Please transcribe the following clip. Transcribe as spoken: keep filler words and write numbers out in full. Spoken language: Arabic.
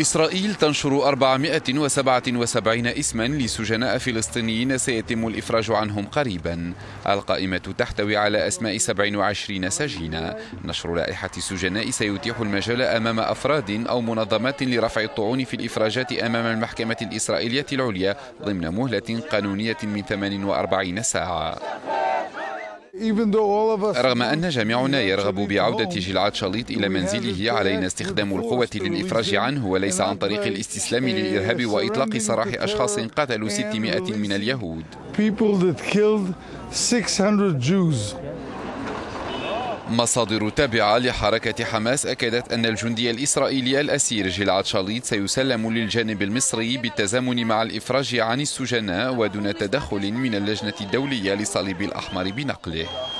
إسرائيل تنشر أربعمائة وسبعة وسبعين اسما لسجناء فلسطينيين سيتم الإفراج عنهم قريبا. القائمة تحتوي على أسماء سبعة وعشرين سجينا. نشر لائحة السجناء سيتيح المجال أمام أفراد أو منظمات لرفع الطعون في الإفراجات أمام المحكمة الإسرائيلية العليا ضمن مهلة قانونية من ثمانية وأربعين ساعة. رغم أن جميعنا يرغب بعودة جلعاد شاليط إلى منزله، علينا استخدام القوة للإفراج عنه وليس عن طريق الاستسلام للإرهاب وإطلاق سراح أشخاص قتلوا ستمائة من اليهود. مصادر تابعة لحركة حماس أكدت أن الجندي الإسرائيلي الأسير جلعاد شاليط سيسلم للجانب المصري بالتزامن مع الإفراج عن السجناء ودون تدخل من اللجنة الدولية للصليب الأحمر بنقله.